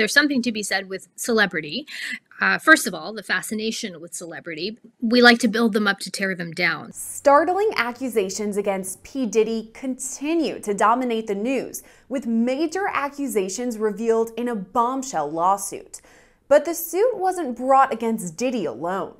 there's something to be said with celebrity. First of all, the fascination with celebrity. We like to build them up to tear them down. Startling accusations against P. Diddy continue to dominate the news, with major accusations revealed in a bombshell lawsuit. But the suit wasn't brought against Diddy alone.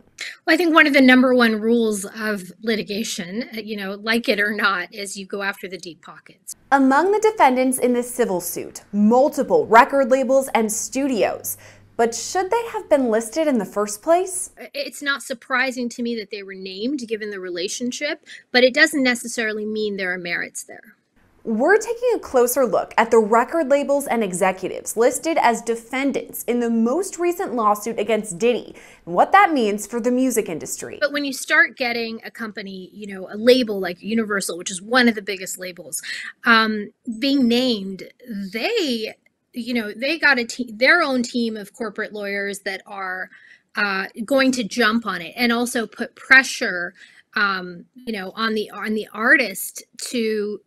Well, I think one of the number one rules of litigation, you know, like it or not, is you go after the deep pockets. Among the defendants in this civil suit, multiple record labels and studios. But should they have been listed in the first place? It's not surprising to me that they were named given the relationship, but it doesn't necessarily mean there are merits there. We're taking a closer look at the record labels and executives listed as defendants in the most recent lawsuit against Diddy and what that means for the music industry. But when you start getting a company, you know, a label like Universal, which is one of the biggest labels, being named, they... you know, they got a team, their own team of corporate lawyers that are going to jump on it and also put pressure, you know, on the artist to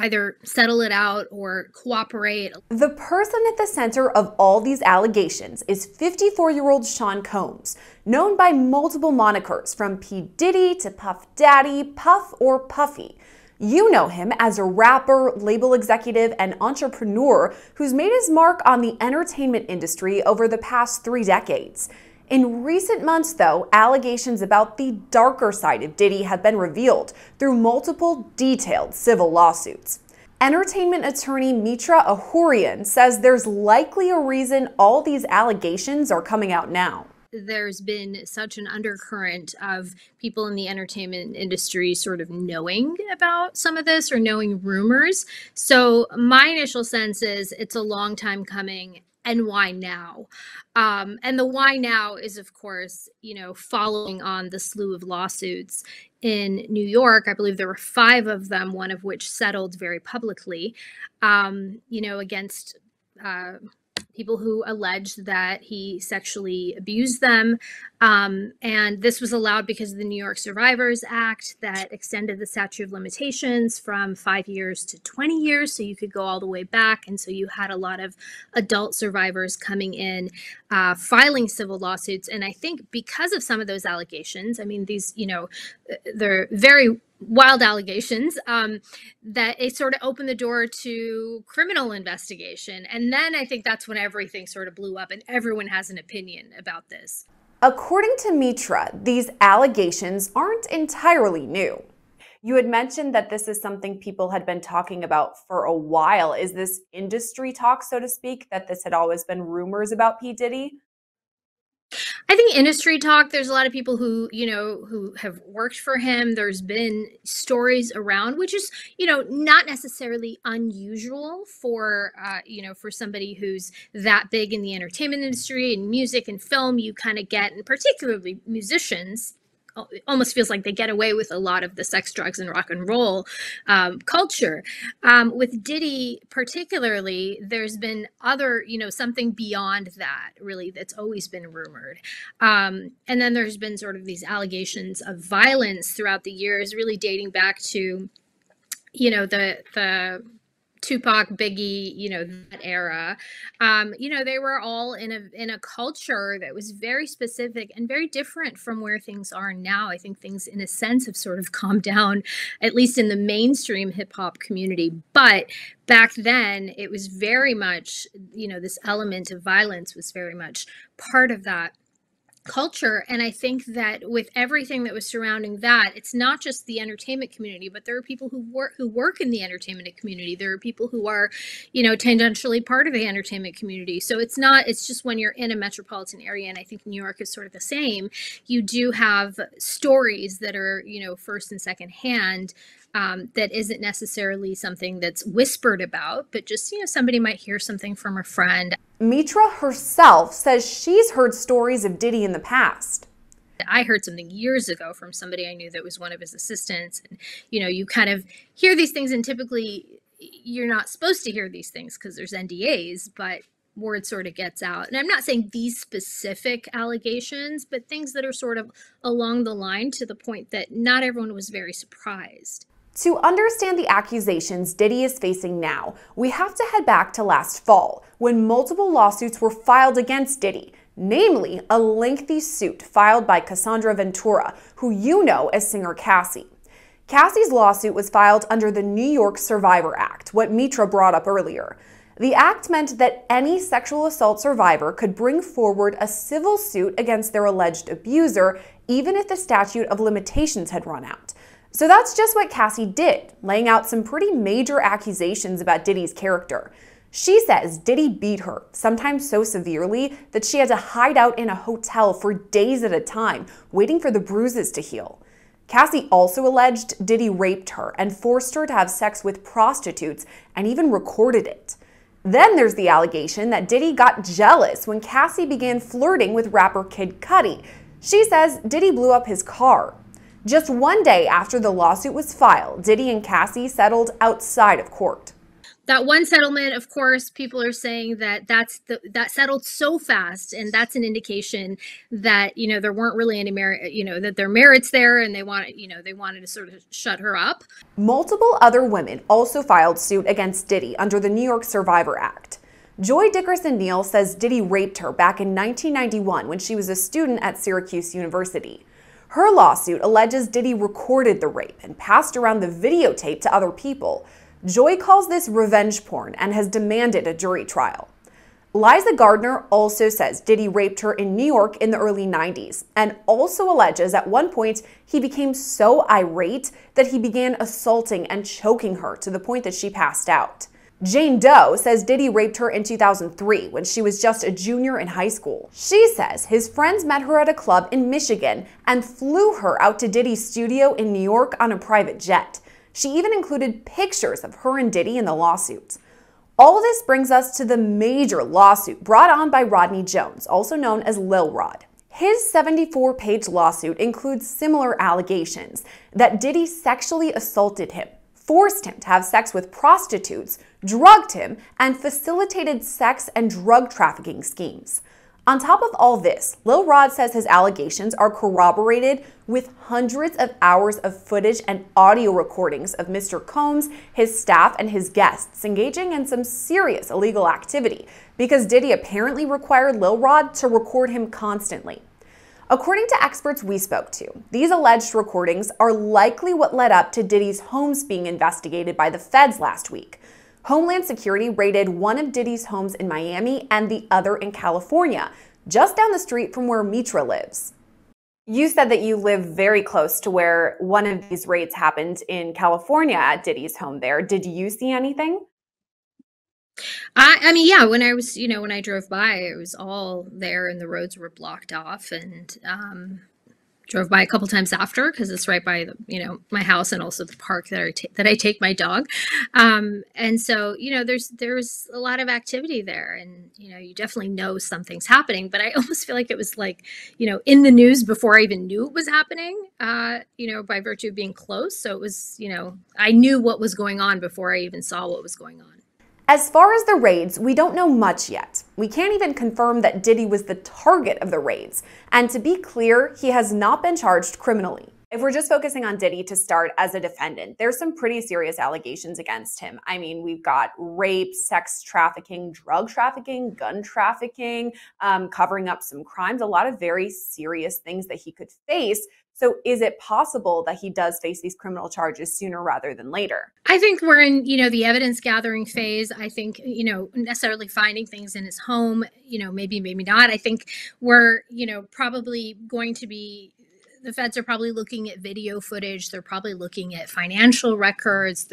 either settle it out or cooperate. The person at the center of all these allegations is 54-year-old Sean Combs, known by multiple monikers from P. Diddy to Puff Daddy, Puff or Puffy. You know him as a rapper, label executive, and entrepreneur who's made his mark on the entertainment industry over the past 3 decades. In recent months, though, allegations about the darker side of Diddy have been revealed through multiple detailed civil lawsuits. Entertainment attorney Mitra Ahurian says there's likely a reason all these allegations are coming out now. There's been such an undercurrent of people in the entertainment industry sort of knowing about some of this or knowing rumors. So my initial sense is it's a long time coming, and why now? And the why now is, of course, you know, following on the slew of lawsuits in New York. I believe there were 5 of them, one of which settled very publicly, you know, against people who alleged that he sexually abused them. And this was allowed because of the New York Survivors Act that extended the statute of limitations from 5 years to 20 years. So you could go all the way back. And so you had a lot of adult survivors coming in, filing civil lawsuits. And I think because of some of those allegations, I mean, these, you know, they're very wild allegations, that it sort of opened the door to criminal investigation. And then I think that's when everything sort of blew up and everyone has an opinion about this. According to Mitra, these allegations aren't entirely new. You had mentioned that this is something people had been talking about for a while. Is this industry talk, so to speak, that this had always been rumors about P. Diddy? I think industry talk, there's a lot of people who, you know, who have worked for him. There's been stories around, which is, you know, not necessarily unusual for, you know, for somebody who's that big in the entertainment industry and music and film. You kind of get, and particularly musicians, it almost feels like they get away with a lot of the sex, drugs, and rock and roll culture. With Diddy particularly, there's been other, you know, something beyond that, really, that's always been rumored. And then there's been sort of these allegations of violence throughout the years, really dating back to, you know, the Tupac, Biggie, you know, that era. You know, they were all in a culture that was very specific and very different from where things are now. I think things, in a sense, have sort of calmed down, at least in the mainstream hip hop community. But back then, it was very much, you know, this element of violence was very much part of that culture. And I think that with everything that was surrounding that, it's not just the entertainment community, but there are people who work in the entertainment community. There are people who are, you know, tangentially part of the entertainment community. So it's not, it's just when you're in a metropolitan area, and I think New York is sort of the same, you do have stories that are, you know, first and second hand, that isn't necessarily something that's whispered about, but just, you know, somebody might hear something from a friend. Mitra herself says she's heard stories of Diddy in the past. I heard something years ago from somebody I knew that was one of his assistants. And, you know, you kind of hear these things, and typically you're not supposed to hear these things because there's NDAs, but word sort of gets out. And I'm not saying these specific allegations, but things that are sort of along the line to the point that not everyone was very surprised. To understand the accusations Diddy is facing now, we have to head back to last fall, when multiple lawsuits were filed against Diddy, namely a lengthy suit filed by Cassandra Ventura, who you know as singer Cassie. Cassie's lawsuit was filed under the New York Survivor Act, what Mitra brought up earlier. The act meant that any sexual assault survivor could bring forward a civil suit against their alleged abuser, even if the statute of limitations had run out. So that's just what Cassie did, laying out some pretty major accusations about Diddy's character. She says Diddy beat her, sometimes so severely that she had to hide out in a hotel for days at a time, waiting for the bruises to heal. Cassie also alleged Diddy raped her and forced her to have sex with prostitutes and even recorded it. Then there's the allegation that Diddy got jealous when Cassie began flirting with rapper Kid Cudi. She says Diddy blew up his car. Just one day after the lawsuit was filed, Diddy and Cassie settled outside of court. That one settlement, of course, people are saying that that settled so fast, and that's an indication that, you know, there weren't really any merit, you know, that there are merits there, and they wanted to sort of shut her up. Multiple other women also filed suit against Diddy under the New York Survivor Act. Joy Dickerson-Neal says Diddy raped her back in 1991 when she was a student at Syracuse University. Her lawsuit alleges Diddy recorded the rape and passed around the videotape to other people. Joy calls this revenge porn and has demanded a jury trial. Lisa Gardner also says Diddy raped her in New York in the early 90s, and also alleges at one point he became so irate that he began assaulting and choking her to the point that she passed out. Jane Doe says Diddy raped her in 2003 when she was just a junior in high school. She says his friends met her at a club in Michigan and flew her out to Diddy's studio in New York on a private jet. She even included pictures of her and Diddy in the lawsuit. All this brings us to the major lawsuit brought on by Rodney Jones, also known as Lil Rod. His 74-page lawsuit includes similar allegations that Diddy sexually assaulted him, forced him to have sex with prostitutes, drugged him, and facilitated sex and drug trafficking schemes. On top of all this, Lil Rod says his allegations are corroborated with hundreds of hours of footage and audio recordings of Mr. Combs, his staff, and his guests engaging in some serious illegal activity, because Diddy apparently required Lil Rod to record him constantly. According to experts we spoke to, these alleged recordings are likely what led up to Diddy's homes being investigated by the feds last week. Homeland Security raided one of Diddy's homes in Miami and the other in California, just down the street from where Mitra lives. You said that you live very close to where one of these raids happened in California at Diddy's home there. Did you see anything? I mean, yeah, when I was, you know, when I drove by, it was all there and the roads were blocked off, and drove by a couple times after, because it's right by, you know, my house and also the park that I take my dog. And so, you know, there was a lot of activity there, and, you know, you definitely know something's happening, but I almost feel like it was like, you know, in the news before I even knew it was happening, you know, by virtue of being close. So it was, you know, I knew what was going on before I even saw what was going on. As far as the raids, we don't know much yet. We can't even confirm that Diddy was the target of the raids. And to be clear, he has not been charged criminally. If we're just focusing on Diddy to start as a defendant, there's some pretty serious allegations against him. I mean, we've got rape, sex trafficking, drug trafficking, gun trafficking, covering up some crimes, a lot of very serious things that he could face. So is it possible that he does face these criminal charges sooner rather than later? I think we're in, you know, the evidence gathering phase. I think, you know, necessarily finding things in his home, you know, maybe, maybe not. I think we're, you know, probably going to be, the feds are probably looking at video footage. They're probably looking at financial records.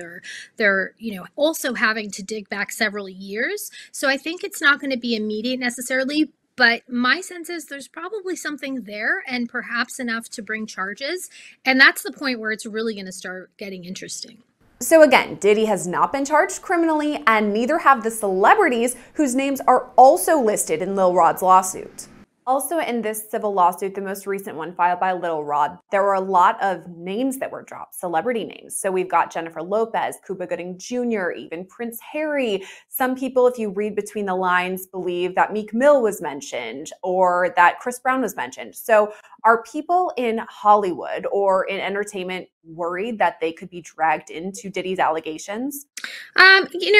They're you know, also having to dig back several years. So I think it's not going to be immediate necessarily. But my sense is there's probably something there, and perhaps enough to bring charges. And that's the point where it's really going to start getting interesting. So again, Diddy has not been charged criminally, and neither have the celebrities whose names are also listed in Lil Rod's lawsuit. Also in this civil lawsuit, the most recent one filed by Lil Rod, there were a lot of names that were dropped, celebrity names. So we've got Jennifer Lopez, Cuba Gooding Jr., even Prince Harry. Some people, if you read between the lines, believe that Meek Mill was mentioned or that Chris Brown was mentioned. So are people in Hollywood or in entertainment worried that they could be dragged into Diddy's allegations?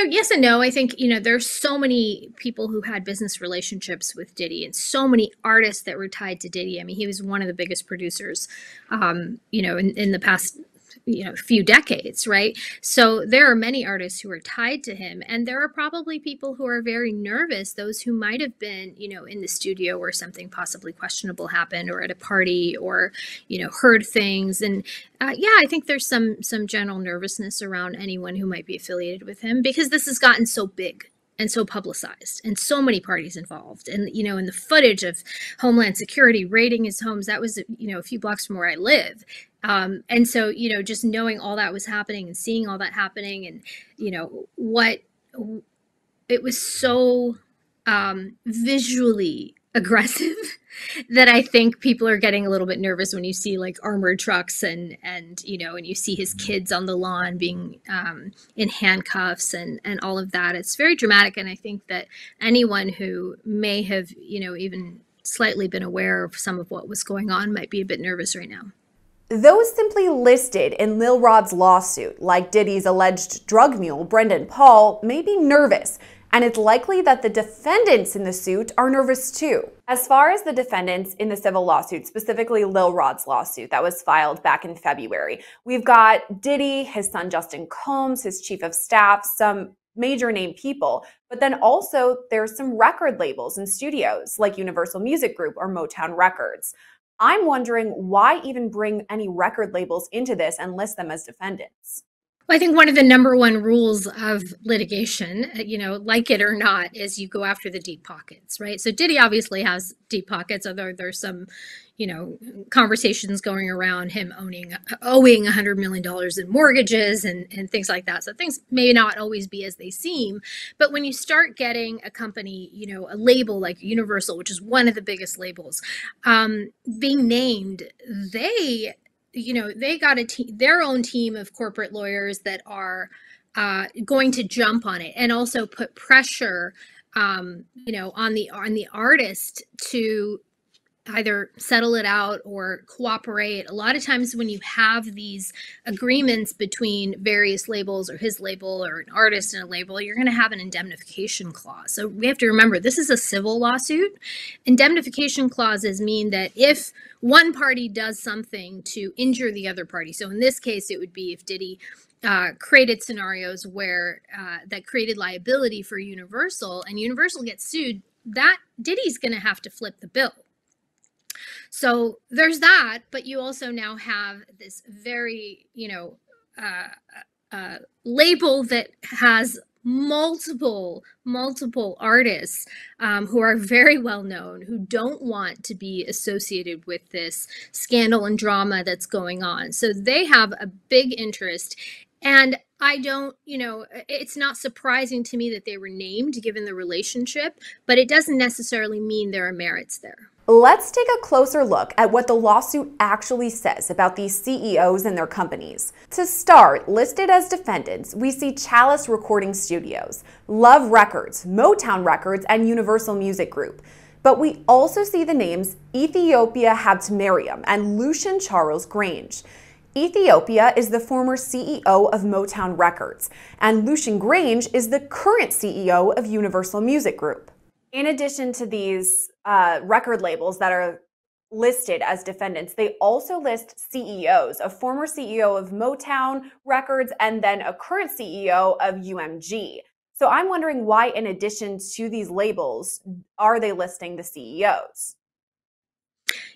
Yes and no. I think, there's so many people who had business relationships with Diddy and so many artists that were tied to Diddy. I mean, he was one of the biggest producers, in the past, few decades, right? So there are many artists who are tied to him, and there are probably people who are very nervous, those who might have been, in the studio where something possibly questionable happened, or at a party, or, heard things. And I think there's some general nervousness around anyone who might be affiliated with him, because this has gotten so big and so publicized, and so many parties involved. And, in the footage of Homeland Security raiding his homes, that was, a few blocks from where I live. And so, just knowing all that was happening and seeing all that happening, and, it was so visually aggressive that I think people are getting a little bit nervous when you see like armored trucks and you see his kids on the lawn being in handcuffs and all of that. It's very dramatic. And I think that anyone who may have, even slightly been aware of some of what was going on might be a bit nervous right now. Those simply listed in Lil Rod's lawsuit, like Diddy's alleged drug mule, Brendan Paul, may be nervous. And it's likely that the defendants in the suit are nervous too. As far as the defendants in the civil lawsuit, specifically Lil Rod's lawsuit that was filed back in February, we've got Diddy, his son Justin Combs, his chief of staff, some major name people, but then also there's some record labels and studios like Universal Music Group or Motown Records. I'm wondering why even bring any record labels into this and list them as defendants. Well, I think one of the number one rules of litigation, like it or not, is you go after the deep pockets, right? So Diddy obviously has deep pockets, although there's some, conversations going around him owing $100 million in mortgages and things like that. So things may not always be as they seem, but when you start getting a company, a label like Universal, which is one of the biggest labels, being named, they got their own team of corporate lawyers that are going to jump on it and also put pressure, on the artist to either settle it out or cooperate. A lot of times when you have these agreements between various labels or his label or an artist and a label, you're going to have an indemnification clause. So we have to remember this is a civil lawsuit. Indemnification clauses mean that if one party does something to injure the other party, so in this case, it would be if Diddy created scenarios where that created liability for Universal and Universal gets sued, that Diddy's going to have to flip the bill. So there's that, but you also now have this very, label that has multiple artists who are very well known, who don't want to be associated with this scandal and drama that's going on. So they have a big interest. And I don't, it's not surprising to me that they were named given the relationship, but it doesn't necessarily mean there are merits there. Let's take a closer look at what the lawsuit actually says about these CEOs and their companies. To start, listed as defendants, we see Chalice Recording Studios, Love Records, Motown Records, and Universal Music Group. But we also see the names Ethiopia Habtemariam and Lucian Charles Grange. Ethiopia is the former CEO of Motown Records, and Lucian Grange is the current CEO of Universal Music Group. In addition to these record labels that are listed as defendants, they also list CEOs, a former CEO of Motown Records and then a current CEO of UMG. So I'm wondering why, in addition to these labels, are they listing the CEOs?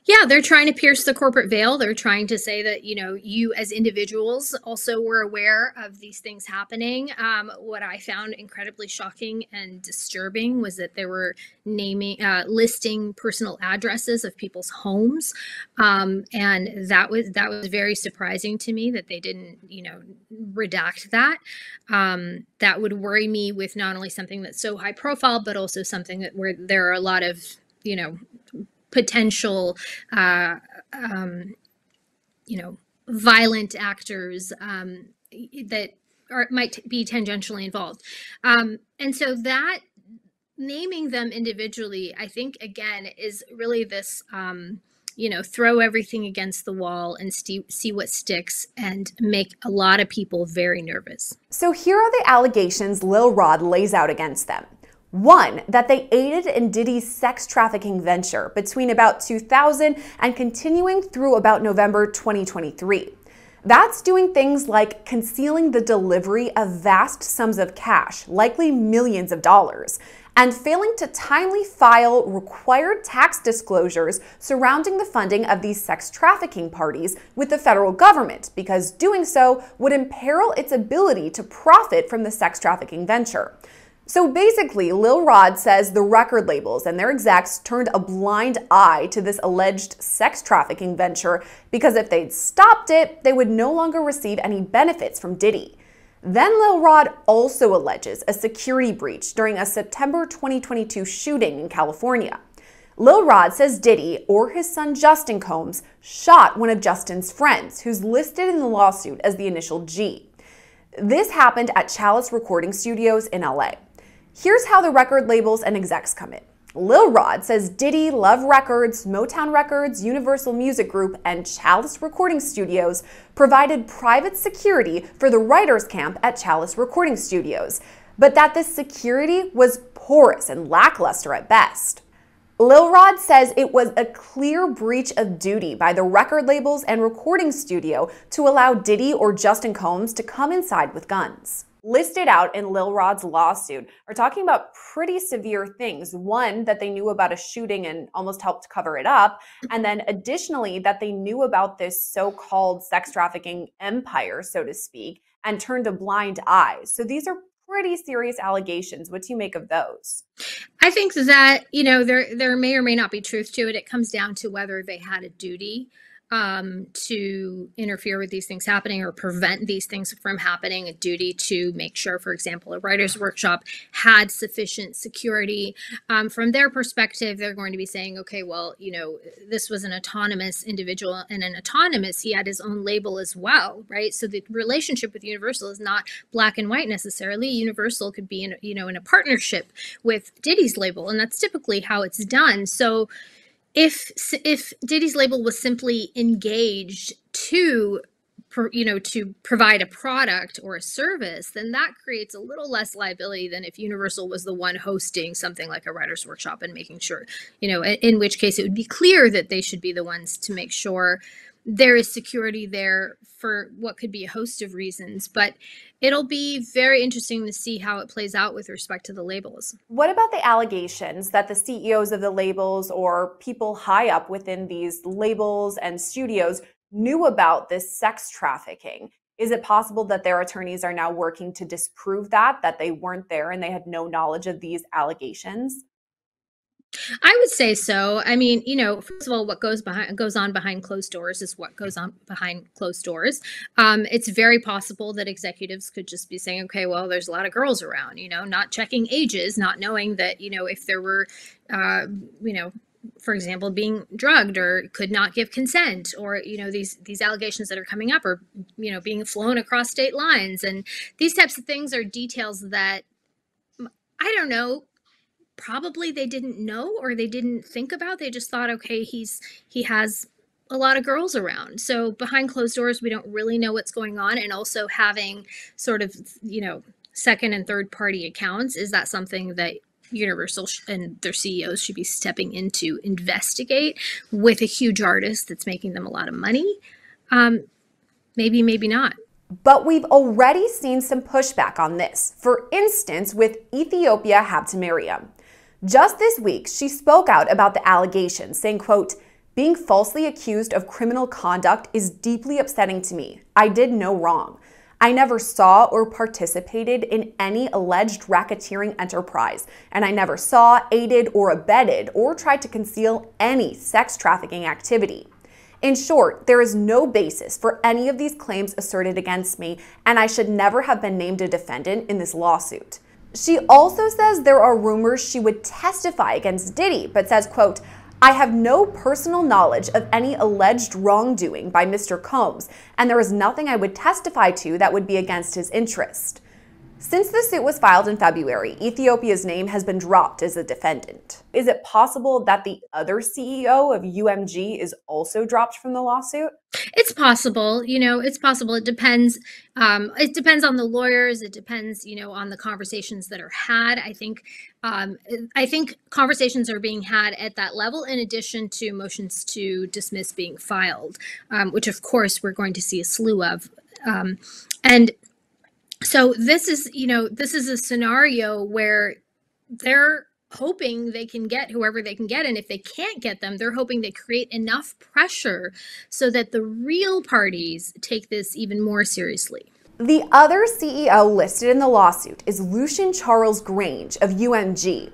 Yeah, they're trying to pierce the corporate veil. They're trying to say that, you as individuals also were aware of these things happening. What I found incredibly shocking and disturbing was that they were listing personal addresses of people's homes. And that was very surprising to me that they didn't, redact that. That would worry me with not only something that's so high profile, but also something that where there are a lot of, potential, you know, violent actors that are, might be tangentially involved. And so that naming them individually, I think, again, is really this, you know, throw everything against the wall and see what sticks and make a lot of people very nervous. So here are the allegations Lil Rod lays out against them. 1, that they aided in Diddy's sex trafficking venture between about 2000 and continuing through about November 2023. That's doing things like concealing the delivery of vast sums of cash, likely millions of dollars, and failing to timely file required tax disclosures surrounding the funding of these sex trafficking parties with the federal government, because doing so would imperil its ability to profit from the sex trafficking venture. So basically, Lil Rod says the record labels and their execs turned a blind eye to this alleged sex trafficking venture because if they'd stopped it, they would no longer receive any benefits from Diddy. Then Lil Rod also alleges a security breach during a September 2022 shooting in California. Lil Rod says Diddy, or his son Justin Combs, shot one of Justin's friends, who's listed in the lawsuit as the initial G. This happened at Chalice Recording Studios in LA. Here's how the record labels and execs come in. Lil Rod says Diddy, Love Records, Motown Records, Universal Music Group, and Chalice Recording Studios provided private security for the writers' camp at Chalice Recording Studios, but that this security was porous and lackluster at best. Lil Rod says it was a clear breach of duty by the record labels and recording studio to allow Diddy or Justin Combs to come inside with guns. Listed out in Lil Rod's lawsuit are talking about pretty severe things. 1, that they knew about a shooting and almost helped cover it up. And then additionally, that they knew about this so-called sex trafficking empire, so to speak, and turned a blind eye. So these are pretty serious allegations. What do you make of those? I think that, you know, there may or may not be truth to it. It comes down to whether they had a duty to interfere with these things happening or prevent these things from happening, a duty to make sure, for example, a writer's workshop had sufficient security. From their perspective, they're going to be saying, okay, well, you know, this was an autonomous individual and an autonomous, he had his own label as well, right? So the relationship with Universal is not black and white necessarily. Universal could be, in, you know, in a partnership with Diddy's label, and that's typically how it's done. So If Diddy's label was simply engaged to, you know, to provide a product or a service, then that creates a little less liability than if Universal was the one hosting something like a writer's workshop and making sure, you know, in which case it would be clear that they should be the ones to make sure there is security there for what could be a host of reasons. But it'll be very interesting to see how it plays out with respect to the labels. What about the allegations that the CEOs of the labels or people high up within these labels and studios knew about this sex trafficking? Is it possible that their attorneys are now working to disprove that, that they weren't there and they had no knowledge of these allegations? I would say so. I mean, you know, first of all, what goes on behind closed doors is what goes on behind closed doors. It's very possible that executives could just be saying, okay, well, there's a lot of girls around, you know, not checking ages, not knowing that, you know, if there were, you know, for example, being drugged or could not give consent, or, you know, these allegations that are coming up, or, you know, being flown across state lines. And these types of things are details that, I don't know, probably they didn't know or they didn't think about. They just thought, okay, he has a lot of girls around. So behind closed doors, we don't really know what's going on. And also having sort of, you know, second and third party accounts, is that something that Universal and their CEOs should be stepping in to investigate with a huge artist that's making them a lot of money? Maybe, maybe not. But we've already seen some pushback on this. For instance, with Ethiopia Habtemariam. Just this week, she spoke out about the allegations, saying, quote, "Being falsely accused of criminal conduct is deeply upsetting to me. I did no wrong. I never saw or participated in any alleged racketeering enterprise, and I never saw, aided, or abetted, or tried to conceal any sex trafficking activity. In short, there is no basis for any of these claims asserted against me, and I should never have been named a defendant in this lawsuit." She also says there are rumors she would testify against Diddy, but says, quote, I have no personal knowledge of any alleged wrongdoing by Mr. Combs, and there is nothing I would testify to that would be against his interest. Since the suit was filed in February, Ethiopia's name has been dropped as a defendant. Is it possible that the other CEO of UMG is also dropped from the lawsuit? It's possible. You know, it's possible. It depends. It depends on the lawyers. It depends, you know, on the conversations that are had. I think conversations are being had at that level, in addition to motions to dismiss being filed, which, of course, we're going to see a slew of. So this is, you know, this is a scenario where they're hoping they can get whoever they can get. And if they can't get them, they're hoping they create enough pressure so that the real parties take this even more seriously. The other CEO listed in the lawsuit is Lucian Charles Grange of UMG.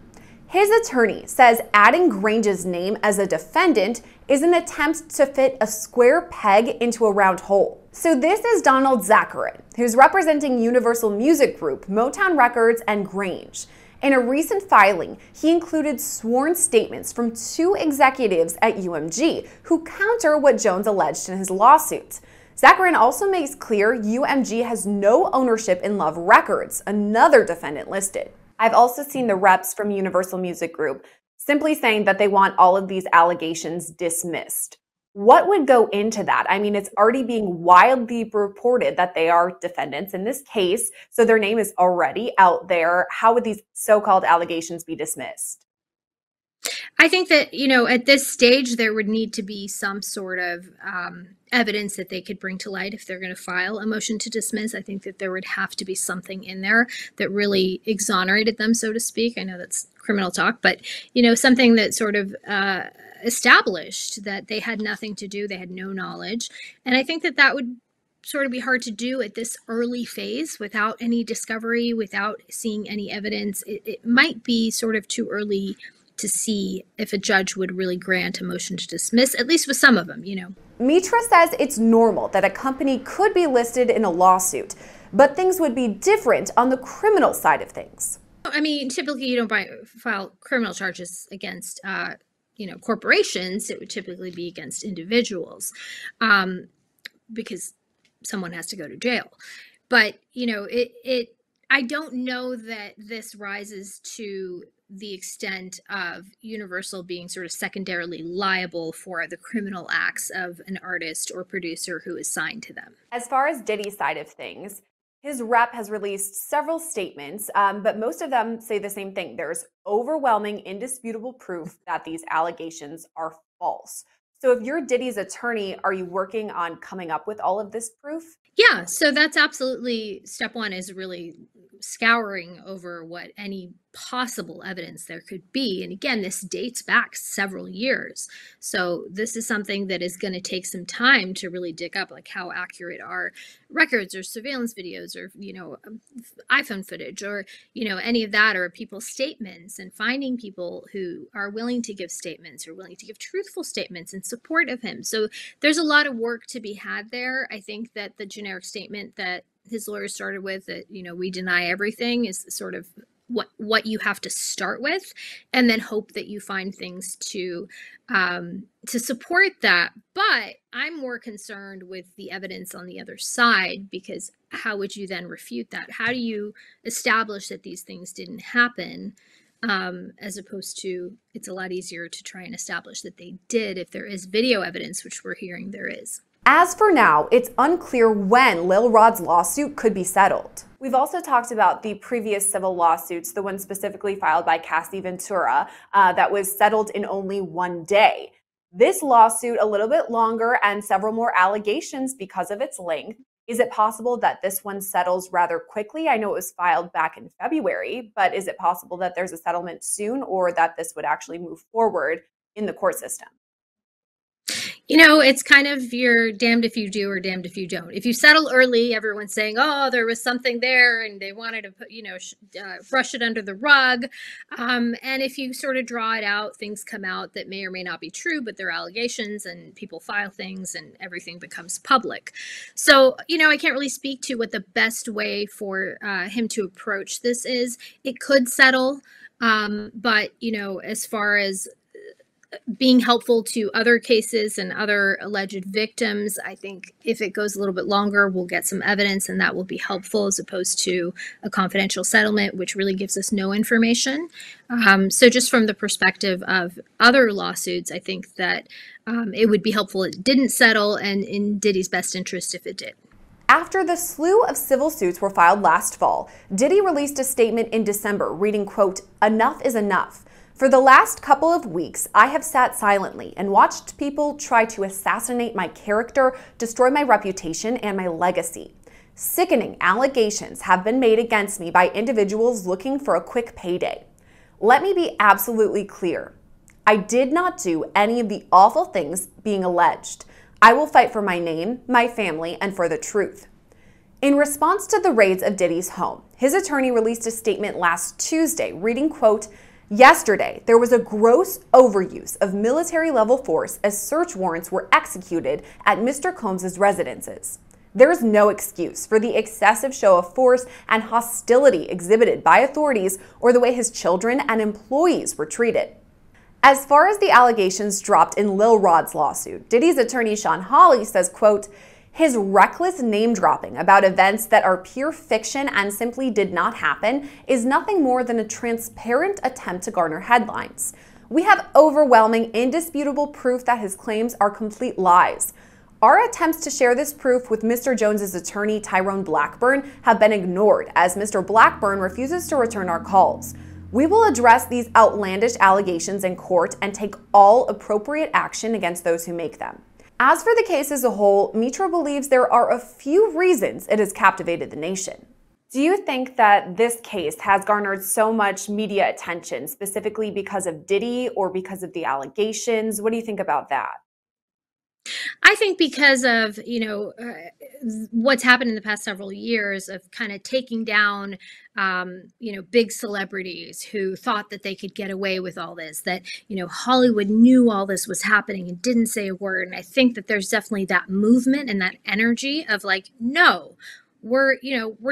His attorney says adding Grange's name as a defendant is an attempt to fit a square peg into a round hole. So this is Donald Zakarin, who's representing Universal Music Group, Motown Records, and Grange. In a recent filing, he included sworn statements from two executives at UMG who counter what Jones alleged in his lawsuit. Zakarin also makes clear UMG has no ownership in Love Records, another defendant listed. I've also seen the reps from Universal Music Group simply saying that they want all of these allegations dismissed. What would go into that? I mean, it's already being wildly reported that they are defendants in this case, so their name is already out there. How would these so-called allegations be dismissed? I think that, you know, at this stage, there would need to be some sort of evidence that they could bring to light if they're going to file a motion to dismiss. I think that there would have to be something in there that really exonerated them, so to speak. I know that's criminal talk, but, you know, something that sort of established that they had nothing to do, they had no knowledge. And I think that that would sort of be hard to do at this early phase without any discovery, without seeing any evidence. It might be sort of too early to see if a judge would really grant a motion to dismiss, at least with some of them, you know. Mitra says it's normal that a company could be listed in a lawsuit, but things would be different on the criminal side of things. I mean, typically you don't file criminal charges against you know, corporations. It would typically be against individuals because someone has to go to jail. But, you know, I don't know that this rises to the extent of Universal being sort of secondarily liable for the criminal acts of an artist or producer who is signed to them. As far as Diddy's side of things, his rep has released several statements, but most of them say the same thing. There's overwhelming, indisputable proof that these allegations are false. So if you're Diddy's attorney, are you working on coming up with all of this proof? Yeah, so that's absolutely step one, is really scouring over what any possible evidence there could be. And again, this dates back several years. So this is something that is going to take some time to really dig up, like how accurate are records or surveillance videos or, you know, iPhone footage or, you know, any of that, or people's statements, and finding people who are willing to give statements or willing to give truthful statements in support of him. So there's a lot of work to be had there. I think that the generic statement that his lawyer started with, that, you know, we deny everything, is sort of what you have to start with, and then hope that you find things to support that. But I'm more concerned with the evidence on the other side, because how would you then refute that? How do you establish that these things didn't happen? As opposed to, it's a lot easier to try and establish that they did if there is video evidence, which we're hearing there is. As for now, it's unclear when Lil Rod's lawsuit could be settled. We've also talked about the previous civil lawsuits, the one specifically filed by Cassandra Ventura that was settled in only one day. This lawsuit, a little bit longer and several more allegations because of its length. Is it possible that this one settles rather quickly? I know it was filed back in February, but is it possible that there's a settlement soon, or that this would actually move forward in the court system? You know, it's kind of, you're damned if you do or damned if you don't. If you settle early, everyone's saying, oh, there was something there and they wanted to, you know, brush it under the rug. And if you sort of draw it out, things come out that may or may not be true, but they're allegations, and people file things and everything becomes public. So, you know, I can't really speak to what the best way for him to approach this is. It could settle, but, you know, as far as being helpful to other cases and other alleged victims. I think if it goes a little bit longer, we'll get some evidence and that will be helpful as opposed to a confidential settlement, which really gives us no information. So just from the perspective of other lawsuits, I think that it would be helpful if it didn't settle and in Diddy's best interest if it did. After the slew of civil suits were filed last fall, Diddy released a statement in December reading, quote, "Enough is enough. For the last couple of weeks, I have sat silently and watched people try to assassinate my character, destroy my reputation, and my legacy. Sickening allegations have been made against me by individuals looking for a quick payday. Let me be absolutely clear. I did not do any of the awful things being alleged. I will fight for my name, my family, and for the truth." In response to the raids of Diddy's home, his attorney released a statement last Tuesday reading, quote, "Yesterday, there was a gross overuse of military-level force as search warrants were executed at Mr. Combs' residences. There is no excuse for the excessive show of force and hostility exhibited by authorities or the way his children and employees were treated." As far as the allegations dropped in Lil Rod's lawsuit, Diddy's attorney Sean Hawley says, quote, "His reckless name-dropping about events that are pure fiction and simply did not happen is nothing more than a transparent attempt to garner headlines. We have overwhelming, indisputable proof that his claims are complete lies. Our attempts to share this proof with Mr. Jones's attorney Tyrone Blackburn have been ignored as Mr. Blackburn refuses to return our calls. We will address these outlandish allegations in court and take all appropriate action against those who make them." As for the case as a whole, Mitra believes there are a few reasons it has captivated the nation. Do you think that this case has garnered so much media attention, specifically because of Diddy or because of the allegations? What do you think about that? I think because of, what's happened in the past several years of kind of taking down, big celebrities who thought that they could get away with all this, that, Hollywood knew all this was happening and didn't say a word. And I think that there's definitely that movement and that energy of like, no, we're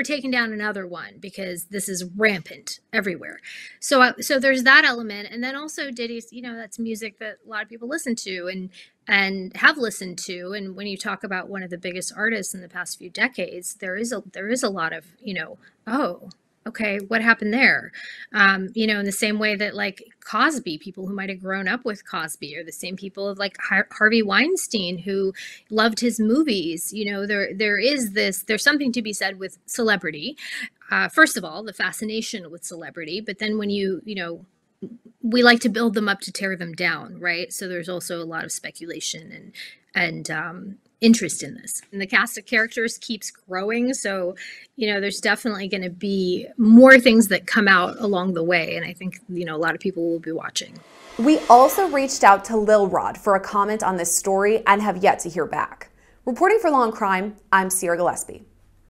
taking down another one because this is rampant everywhere. So there's that element. And then also Diddy's, that's music that a lot of people listen to and have listened to. And when you talk about one of the biggest artists in the past few decades, there is a lot of, oh, okay, what happened there? In the same way that like Cosby, people who might've grown up with Cosby are the same people of like Harvey Weinstein who loved his movies. There's something to be said with celebrity. First of all, the fascination with celebrity, but then when we like to build them up to tear them down, right? So there's also a lot of speculation and interest in this. And the cast of characters keeps growing. So, there's definitely going to be more things that come out along the way. And I think, a lot of people will be watching. We also reached out to Lil Rod for a comment on this story and have yet to hear back. Reporting for Law and Crime, I'm Sierra Gillespie.